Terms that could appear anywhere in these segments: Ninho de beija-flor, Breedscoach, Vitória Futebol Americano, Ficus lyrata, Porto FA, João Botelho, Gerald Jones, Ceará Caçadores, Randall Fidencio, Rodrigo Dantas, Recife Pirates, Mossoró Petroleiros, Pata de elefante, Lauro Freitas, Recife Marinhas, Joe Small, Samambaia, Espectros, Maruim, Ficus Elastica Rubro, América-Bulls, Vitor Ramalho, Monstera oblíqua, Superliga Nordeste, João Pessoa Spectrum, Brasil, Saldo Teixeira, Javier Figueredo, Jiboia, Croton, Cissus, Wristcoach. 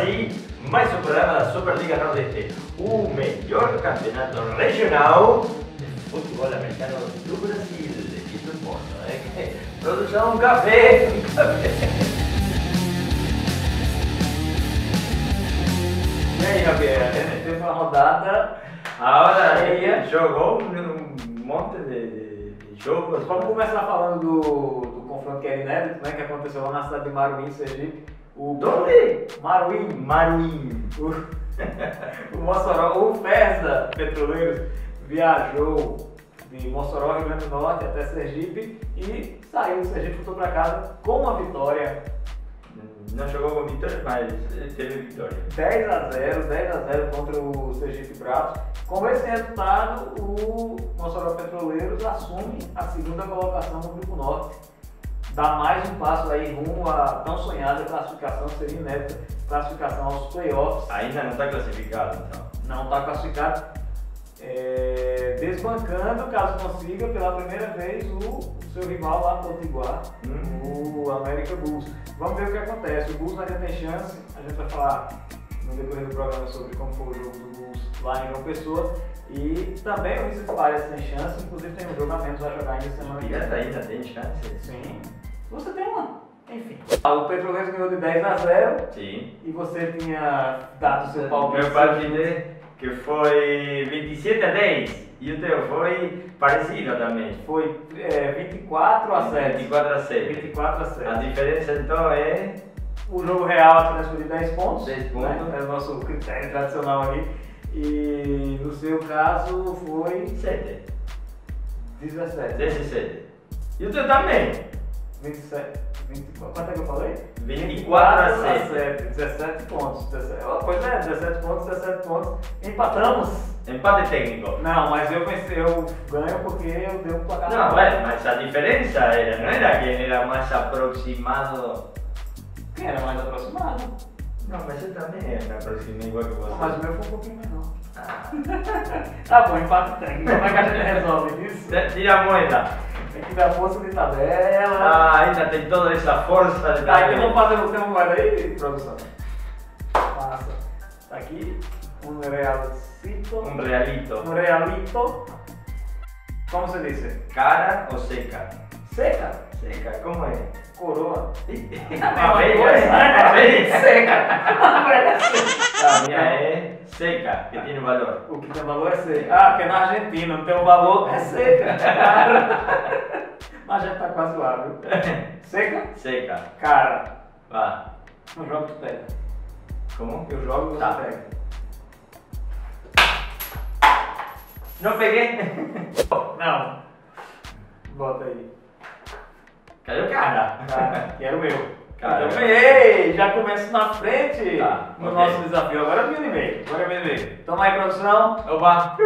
sim, mais um programa da Superliga Nordeste, o melhor campeonato regional de futebol americano do Brasil e do mundo, né? Produção um café. E aí, Javier, teve uma rodada, a hora jogou um monte de jogos. Vamos começar falando do confronto que é inédito, né, que aconteceu lá na cidade de Maruim, Sergipe. Onde? Maruim. O Mossoró, o Ferza Petroleiros viajou de Mossoró, Rio Grande do Norte, até Sergipe e saiu do Sergipe, voltou para casa com uma vitória. Não chegou com vitória, mas teve vitória. 10 a 0 contra o Sergipe Pratas. Com esse resultado, o Mossoró Petroleiros assume a segunda colocação no Grupo Norte. Dá mais um passo aí rumo à tão sonhada classificação, seria inédita, classificação aos playoffs. Ainda não está classificado, então? Não está classificado. Desbancando, caso consiga, pela primeira vez o seu rival lá, Potiguar, o América-Bulls. Vamos ver o que acontece. O Bulls ainda tem chance, a gente vai falar no decorrer do programa sobre como foi o jogo do Bulls lá em João Pessoa. E também o Recife Pirates tem chance, inclusive tem um jogo a menos a jogar ainda semana que vem. Ainda tem chance? Sim. Você tem uma. Enfim. O Petroleiros ganhou de 10 a 0. Sim. E você tinha dado seu palpite. Meu palpite que foi 27 a 10. E o teu foi parecido também. Foi 24 a 7. 24 a 7. A diferença então é... O jogo real apenas de 10 pontos. 10 pontos. Né? É o nosso critério tradicional aqui. E no seu caso foi 17. E o teu também? 24. Quanto é que eu falei? 24 a 7. 17 pontos. 17. Pois é, 17 pontos. Empatamos. Empate técnico. Não, mas eu ganho porque eu dei um placar. Não, mas a diferença era, não era quem era mais aproximado. Quem era mais aproximado? Não, mas eu também me aproximei igual que você. Mas o meu foi um pouquinho menor. Tá bom, empate técnico. Como é que a gente resolve isso? Tira a moeda. Tem que dar força de tabela. Ah, ainda tem toda essa força de tabela. Tá, então vamos fazer o tempo agora aí, produção. Passa. Tá aqui. Um realito. Como se diz? Cara ou seca? Seca, como é? Coroa. A minha é seca, que tem valor. O que tem valor é seca. Ah, porque na Argentina não tem um valor, é seca. Mas já tá quase lá, viu? Seca. Cara. Vá. Eu jogo, tu pega. Como? Eu jogo, você pega. Não peguei? Não. Bota aí. Cadê o cara? Quero eu. Cara, então, ei, já começo na frente no nosso desafio. Agora eu me animei. Toma aí, produção. Opa!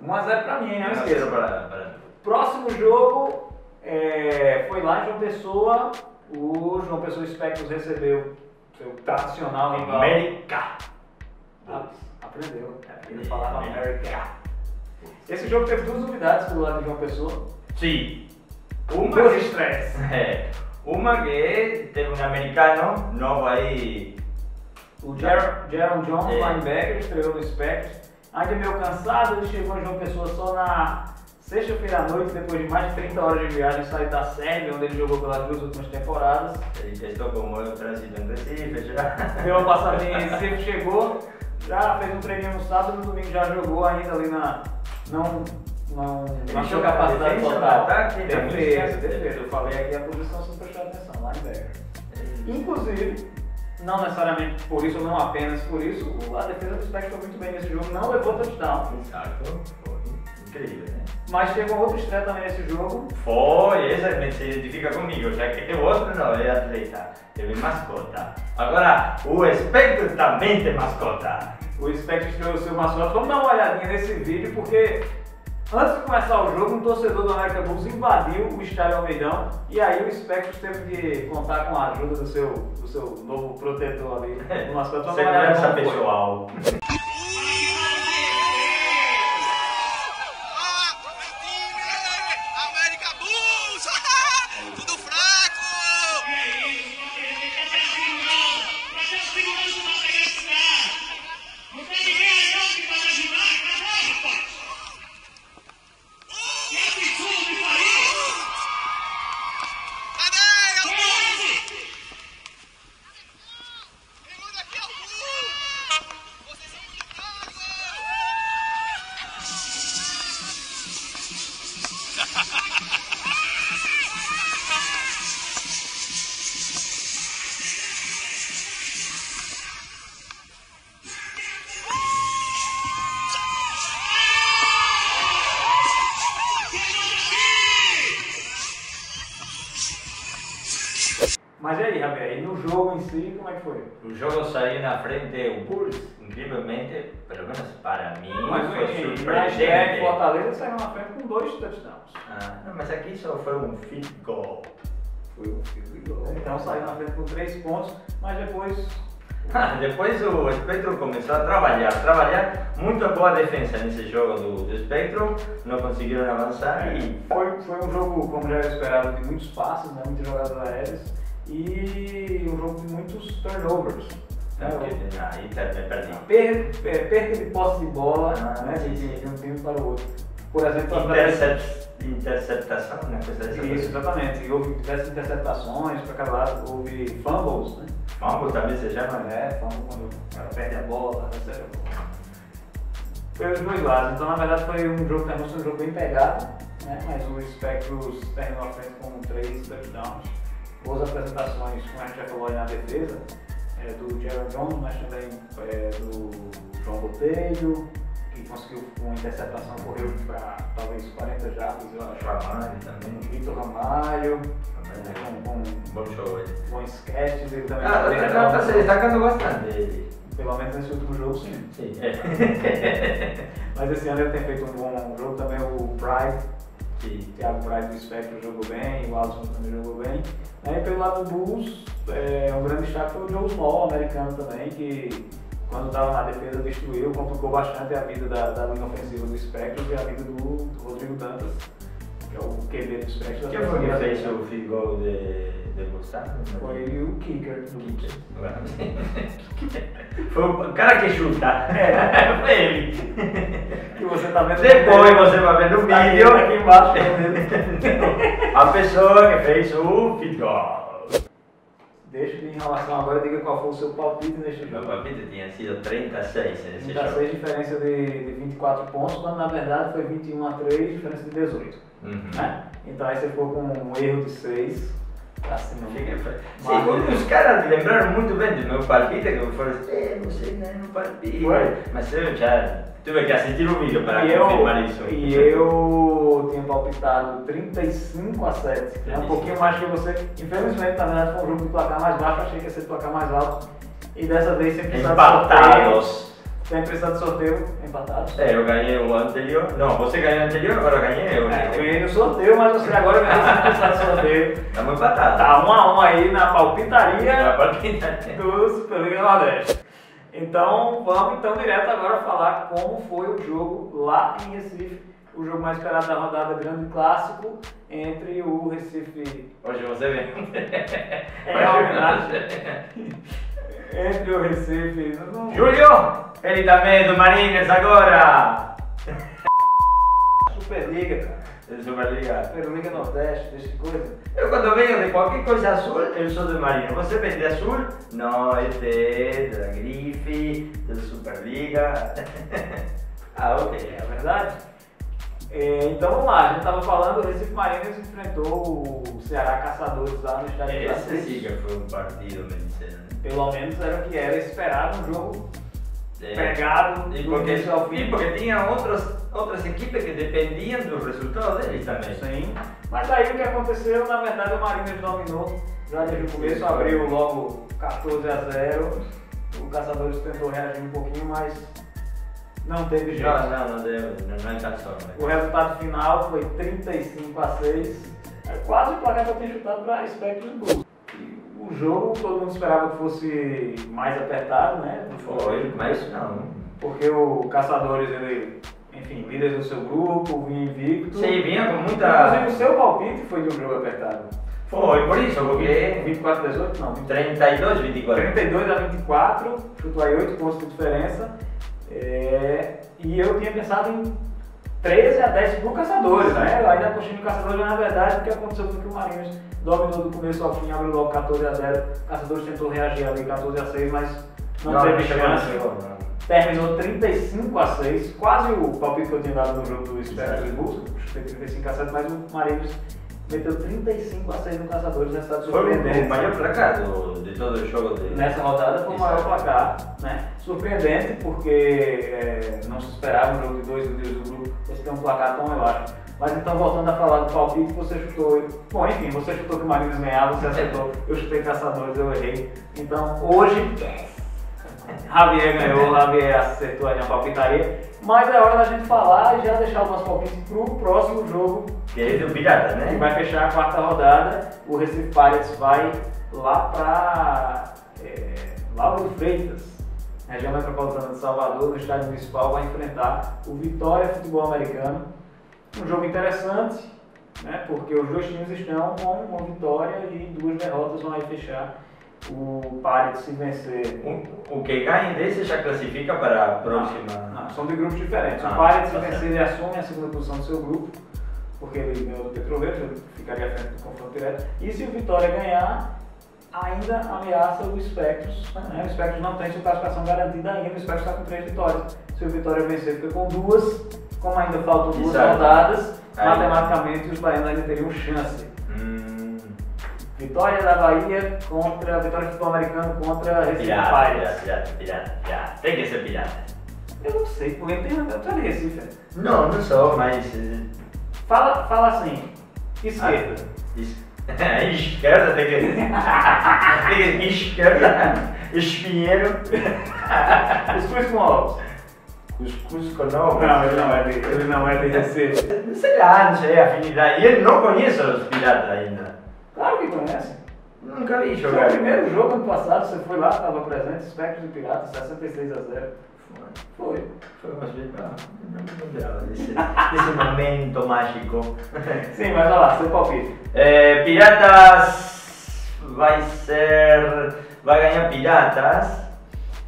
1 a 0 pra mim, não esqueça. Próximo jogo foi lá em João Pessoa. O João Pessoa Spectrum recebeu seu tradicional rival. América! Aprendeu. Ele falava América. Esse jogo teve duas novidades pro lado de João Pessoa. Sim. Uma de estresse. Uma que teve um americano novo aí. O Gerald Jones, linebacker, estreou no Espectros. Ainda meio cansado, ele chegou em João Pessoa só na sexta-feira à noite, depois de mais de 30 horas de viagem, saiu da Sérvia, onde ele jogou pelas duas últimas temporadas. Ele testou como o trânsito em Recife, já. Deu uma passadinha em Recife, chegou, já fez um treininho no sábado, no domingo já jogou ainda ali na... Não achou capacidade de botar. Defesa. Eu falei aqui a posição, se não prestar atenção, linebacker. Inclusive, não necessariamente por isso, ou não apenas por isso, a defesa do Spectrum foi muito bem nesse jogo, não levou touchdown. Exato, foi incrível, né? Mas teve uma outra estreia também nesse jogo. Foi, essa se identifica comigo, já que o outro não é atleta, teve mascota. Agora, o Spectrum também tem mascota. O Spectrum tem o seu mascota. Vamos dar uma olhadinha nesse vídeo, porque... Antes de começar o jogo, um torcedor do América-Bulls invadiu o estádio Almeidão e aí o Espectros teve que contar com a ajuda do seu novo protetor ali. Segurança pessoal. América-Bulls! Tudo fraco! Mas e aí, Javier, e no jogo em si, como é que foi? No jogo eu saí na frente do Bulls, incrivelmente, pelo menos para mim, mas foi surpreendente. Mas Fortaleza saiu na frente com 2 touchdowns. Ah, não, mas aqui só foi um field goal. Foi um field goal. Então saiu na frente com 3 pontos, mas depois... depois o Espectro começou a trabalhar, muito boa defesa nesse jogo do Espectro, não conseguiram avançar e... Foi um jogo, como já era esperado, de muitos passes, né? Muitas jogadas aéreas. E um jogo de muitos turnovers. Né? Aí perca de posse de bola, né? De um time para o outro. Por exemplo, interceptação, né? Isso, exatamente. E houve diversas interceptações para cada lado, houve fumbles, né? Fumble também você chama, né? Fumble quando o cara perde a bola, recebe a bola. Pelos dois lados. Então, na verdade, foi um jogo que um jogo bem pegado, né? Mas o Espectros terminou a frente com 3 touchdowns. Boas apresentações, como a gente já falou ali na defesa, do Gerald Jones, mas também do João Botelho, que conseguiu com interceptação, correu para talvez 40 jardas, eu acho. Ramalho também. Vitor Ramalho, com um bom sketch dele também. Ah, ele está cantando bastante dele. Pelo menos nesse último jogo, sim. Sim. Mas esse ano ele tem feito um bom jogo, também o Pride. O Thiago Braz do Espectro jogou bem, o Alisson também jogou bem. E pelo lado do Bulls, um grande destaque foi o Joe Small, americano também, que quando estava na defesa destruiu, complicou bastante a vida da linha ofensiva do Espectro e a vida do Rodrigo Dantas, que é o QB do Espectro. Quem foi que fez o field goal de Bolsonaro? Foi o kicker do Bulls. Foi o cara que chuta. Foi ele. Que você tá vendo depois, você vai ver no vídeo aqui embaixo. A pessoa que fez o field goal. Deixa de enrolação agora, diga qual foi o seu palpite neste jogo. Meu palpite tinha sido 36 nesse jogo. 36, diferença de 24 pontos, quando na verdade foi 21-3, diferença de 18. Uhum. Né? Então aí você ficou com um erro de 6. Assim, sim, os caras lembraram muito bem do meu palpite, que eu falei assim, não sei, né, meu palpite. Mas eu já tive que assistir o vídeo para confirmar isso. E eu tinha palpitado 35-7, né, um pouquinho mais que você. Infelizmente, na verdade, foi um jogo de placar mais baixo, achei que ia ser de placar mais alto. E dessa vez sem precisar de sorteio. Sem precisar de sorteio, empatados. Eu ganhei o anterior. Não, você ganhou o anterior, agora eu ganhei. Eu ganhei o sorteio, mas você agora ganhou sem precisar de sorteio. Estamos empatados. Tá 1-1 aí na palpitaria do Superliga Nordeste. Então vamos direto agora falar como foi o jogo lá em Recife, o jogo mais esperado da rodada, grande clássico entre o Recife. Hoje você vem. É homenagem. Entre o Recife. Não... Júlio! Ele também é do Marinhas agora! Superliga, cara. Superliga Nordeste, desse coisa. Eu quando venho de qualquer coisa azul, eu sou do Marinho. Você vem de azul? Não, é da Grife, da Superliga. Ah, ok, é verdade. Então vamos lá, a gente estava falando, o Recife Marinhas enfrentou o Ceará Caçadores lá no estádio de Pratas. Esse sim foi um partido, me disseram. Pelo menos era o que era esperado, um jogo pegado porque tinha outras equipes que dependiam do resultado deles também. Sim. Mas aí o que aconteceu, na verdade o Marinhas dominou já desde o começo, abriu logo 14-0, o Caçadores tentou reagir um pouquinho, mas não teve jeito. Não encaixou. O resultado final foi 35-6, quase o placar que eu tinha chutado para Espectros Bulls. O jogo todo mundo esperava que fosse mais apertado, né? Não foi, mas não. Porque o Caçadores, ele, enfim, líder do seu grupo, vinha invicto. Sim, vinha com muita. Inclusive o seu palpite foi de um jogo apertado. Foi, por isso, porque. 24-18? Não. 32-24. 32-24, chutou aí 8 pontos de diferença. E eu tinha pensado em 13-10 pro Caçadores, né? Aí na coxinha do Caçadores, na verdade, o que aconteceu foi que o Marinhas dominou do começo ao fim, abriu logo 14-0. O Caçadores tentou reagir ali 14-6, mas não teve chance. Terminou 35-6, quase o palpite que eu tinha dado no jogo do Espectros Bulls, chutei 35-7, mas o Marinhas meteu 35-6 no Caçadores, resultado surpreendente. Foi o maior placar de todo o jogo dele. Nessa rodada foi o maior placar, né? Surpreendente, porque não se esperava um jogo de dois líderes do grupo, você tem um placar tão elástico. Mas então, voltando a falar do palpite, você chutou... Bom, enfim, você chutou que o Marinhas ganhava, você acertou. Eu chutei Caçadores, eu errei. Então, hoje, Javier ganhou, Javier acertou ali a palpitaria. Mas é hora da gente falar e já deixar o nosso palpite para o próximo jogo. Que é o Piratas, né? Que vai fechar a quarta rodada. O Recife Pirates vai lá para Lauro Freitas, na região metropolitana de Salvador, no estádio municipal, vai enfrentar o Vitória Futebol Americano. Um jogo interessante, né? Porque os dois times estão com uma vitória e duas derrotas, vão aí fechar o Pirates se vencer. O que ganha desse já classifica para a próxima? Não, são de grupos diferentes. O Pirates se vencer, ele assume a segunda posição do seu grupo, porque ele ganhou do Petroleiros, ficaria à frente do confronto direto. E se o Vitória ganhar, ainda ameaça o Espectros, né? O Espectros não tem sua classificação garantida ainda, o Espectros está com 3 vitórias. Se o Vitória vencer, fica com 2, como ainda faltam 2 rodadas, matematicamente os baianos ainda teriam chance. Vitória da Bahia contra Vitória Futebol Americano contra Recife Pirates. Pirata. Tem que ser pirata. Eu não sei, porque tem Recife. Não sou, mas... Fala assim, esquerda. Esquerda tem que ser. Esquerda. Espinheiro. Cuscuz com ovos. Cuscuz com ovos? Não, ele não é de Recife. Sei lá, não sei a afinidade. E ele não conhece os piratas ainda. Claro que conhece. Nunca vi jogar. Foi o primeiro jogo ano passado, você foi lá, estava presente, Espectros e Piratas, 66-0. Foi uma jeita. Nesse momento mágico. Sim, mas olha lá, seu palpite. Piratas vai ser. Vai ganhar Piratas.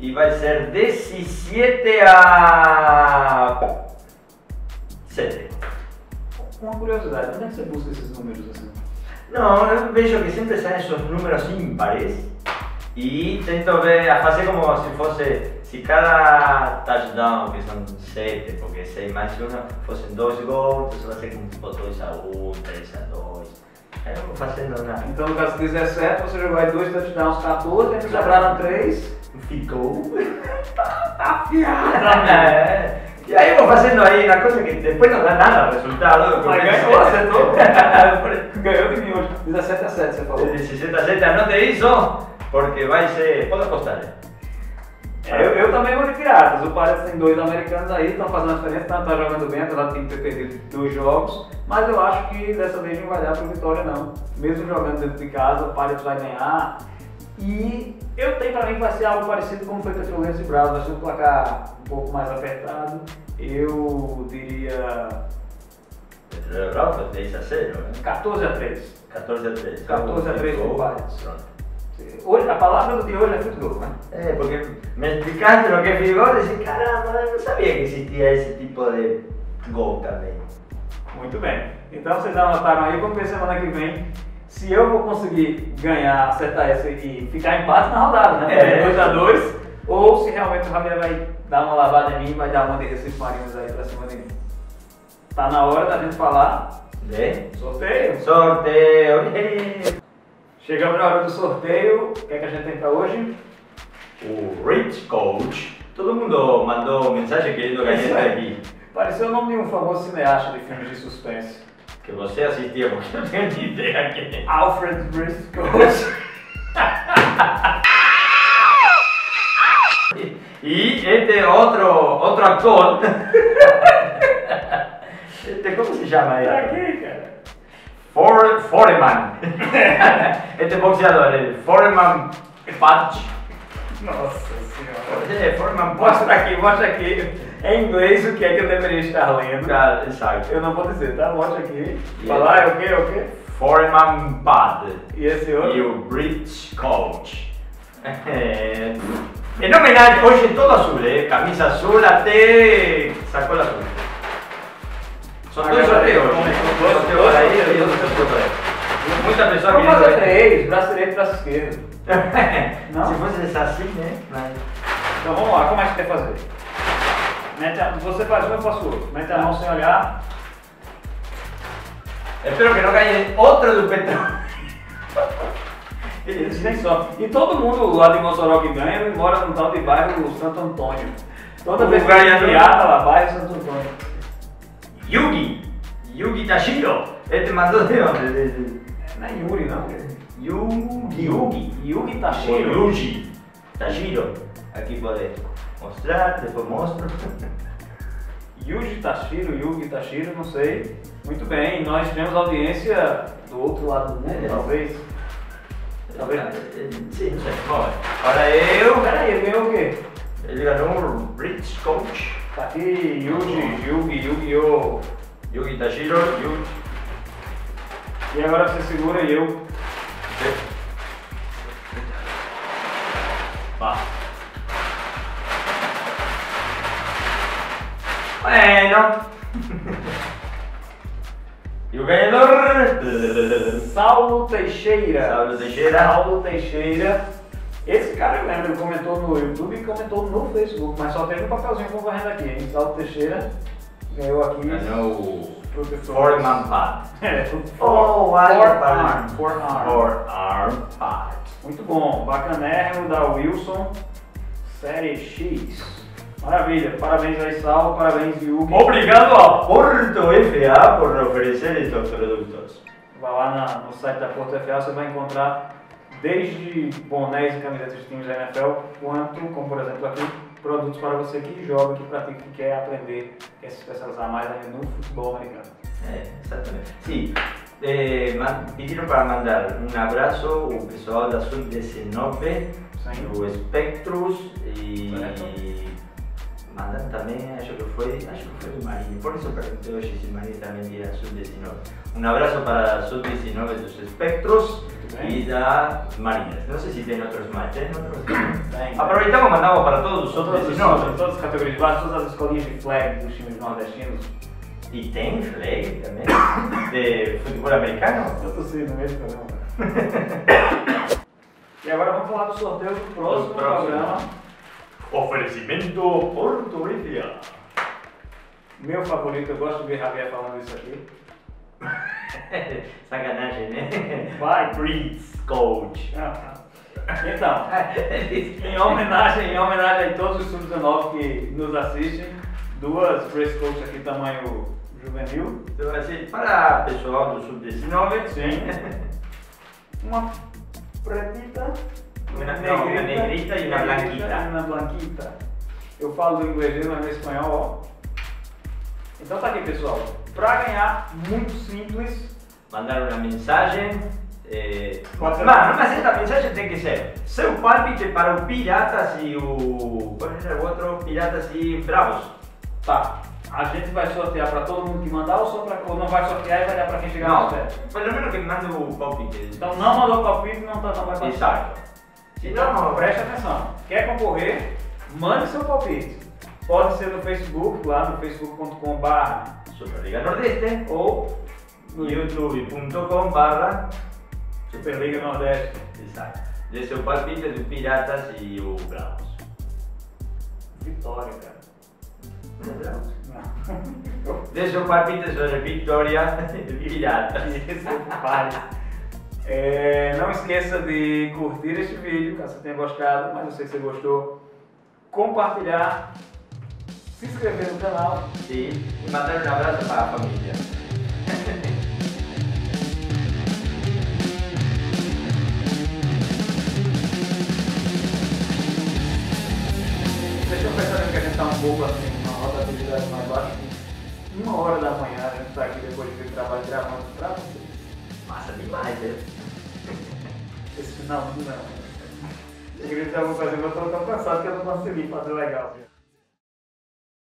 E vai ser 17-7. Uma curiosidade, onde é que você busca esses números assim? Não, eu vejo que sempre saem esses números ímpares. E tento ver, a fazer como se fosse, se cada touchdown, que são 7, porque 6 mais 1, fossem 2 gols, então vai ser como tipo 2-1, 3-2, aí eu vou fazendo nada. Então no caso 17, você jogou aí 2 touchdowns, 14, aí sobraram 3, ficou, tá afiado, né? E aí eu vou fazendo aí na coisa que depois não dá nada o resultado. Mas ganhou, acertou. Ganhou de mim hoje, 17-7 você falou. 17-7, anote isso. Porque vai ser... Pode apostar, né? Eu também vou de Piratas. O Piratas tem 2 americanos aí, estão fazendo a diferença, estão jogando bem, apesar de tem que ter perdido 2 jogos. Mas eu acho que dessa vez não vai dar para o Vitória, não. Mesmo jogando dentro de casa, o Piratas vai ganhar. E eu tenho para mim que vai ser algo parecido como foi contra o Recife Pratas. Vai ser um placar um pouco mais apertado. Eu diria... 3-0, né? 14-3. 14-3. 14-3 com o Piratas. Hoje, a palavra de hoje é futebol, né? É, porque me explicaste o que é futebol e disse, caramba, eu não sabia que existia esse tipo de gol também. Muito bem. Então vocês anotaram aí, vamos ver semana que vem se eu vou conseguir ganhar, acertar essa e ficar empate na rodada, né? 2-2, ou se realmente o Javier vai dar uma lavada em mim, vai dar uma de Recife Marinhas aí pra cima de mim. Tá na hora da gente falar de sorteio. Sorteio! Chegamos na hora do sorteio. O que é que a gente tem para hoje? O Wristcoach. Todo mundo mandou mensagem querendo ganhar isso aqui. Pareceu o nome de um famoso cineasta de filmes de suspense. Que você assistia, porque eu não tenho ideia que Alfred Wristcoach. E este outro ator. Este, como se chama ele? Pra quê, cara? Foreman. Este boxeador é Foreman Punch. Nossa senhora. É, Foreman Punch. Mostra aqui. Em inglês, o que é que eu deveria estar lendo? Cara, exato. Eu não vou dizer, tá? Mostra aqui. Falar é o quê? Foreman Punch. E esse outro? E o Breedscoach. Em homenagem, hoje é todo azul, é? Camisa azul até sacola azul. São 2 sorteios. Muita pessoa. Vamos fazer 3, braço direito e braço esquerdo. Não? Se fosse assim, né? Mas... Então vamos lá, como é que você quer fazer? Você faz um, eu faço outro. Mete a mão sem olhar. Espero que não caia outra do petróleo. Eles nem só. E todo mundo lá de Mossoró que ganha, mora num tal de bairro Santo Antônio. Toda vez que ganha, ela vai Santo Antônio. Yuji Yuji Tashiro. Ele te mandou de onde? Não é Yuri, não. Yuji Tashiro. Yuji Tashiro. Aqui pode mostrar, depois mostro. Yuji Tashiro, não sei. Muito bem, nós tivemos audiência do outro lado do mundo, talvez. Talvez. Sim, bom. Olha eu. Peraí, ele ganhou o quê? Ele ganhou um Breedscoach. Tá aqui, Yuji Tashiro, E agora você segura e eu. Pá. Bueno. E o ganhador? Saldo Teixeira. Esse cara, eu lembro, ele comentou no YouTube e comentou no Facebook, mas só teve um papelzinho concorrendo aqui, hein? Saldo Teixeira ganhou aqui. Ganhou o Foreman Part. Forearm Part. Muito bom. Bacanérrimo da Wilson Série X. Maravilha, parabéns aí, Salvo, parabéns, Yugi. Obrigado ao Porto FA por oferecer estes produtos. Vai lá no site da Porto FA, você vai encontrar desde bonés e camisetas de times da NFL, quanto, como por exemplo aqui, produtos para você que joga, que pratica, que quer aprender, quer se especializar mais ainda no futebol americano. É, exatamente. Sim, pediram para mandar um abraço o pessoal da Sub-19, do Espectros e... Correto. Mandaram também, acho que foi do Marinho, por isso perguntei hoje se o Marinho também vira Sub-19. Um abraço para a Sub-19 dos Espectros e da Marinhas. Não sei se tem outros mais, tem outros? Tem. Aproveitamos e mandamos para todos os Sub-19. Todas as categorias de base, todas as escolinhas de flag dos times nordestinos. E tem flag também? De futebol americano? Eu tô sendo mesmo, não. E agora vamos falar do sorteio do próximo programa. Oferecimento Porto FA. Meu favorito, eu gosto de ver Javier falando isso aqui. Sacanagem, né? Vai, Breedscoach. Então, em homenagem a todos os sub-19 que nos assistem, duas Breedscoach aqui tamanho juvenil. Então, assim, para o pessoal do sub-19, sim. Uma pretita. Uma negrita e uma blanquita. Eu falo do inglês, mas no espanhol, ó. Então tá aqui, pessoal. Pra ganhar, muito simples. Mandar uma mensagem. Mano, mas essa mensagem tem que ser seu palpite para o Piratas e o... Qual era o outro? Piratas e Bravos. Tá. A gente vai sortear para todo mundo que mandar ou só para quem não vai sortear e vai dar para quem chegar no pé? Pelo menos que manda o palpite. Então não mandou o palpite, não vai passar. Exato. Então, mano, preste atenção. Quer concorrer? Mande seu palpite. Pode ser no Facebook, lá no facebook.com/Superliga Nordeste ou no youtube.com/Superliga Nordeste. Exato. Dê seu palpite do Piratas e o Bravos. Vitória, cara. Não é Bravos? Não. Dê seu palpite sobre Vitória e Piratas. Isso, vale. Não esqueça de curtir este vídeo, caso você tenha gostado, mas eu sei que você gostou. Compartilhar, se inscrever no canal. Sim, e mandar um abraço para a família. Deixa eu pensar em acrescentar um pouco assim, uma rotatividade mais baixa. 1 hora da manhã a gente está aqui depois de vir trabalho gravando para você. Massa demais, né? Esse final não. Eu queria dizer uma coisa, eu tô tão cansado que eu não consegui fazer legal.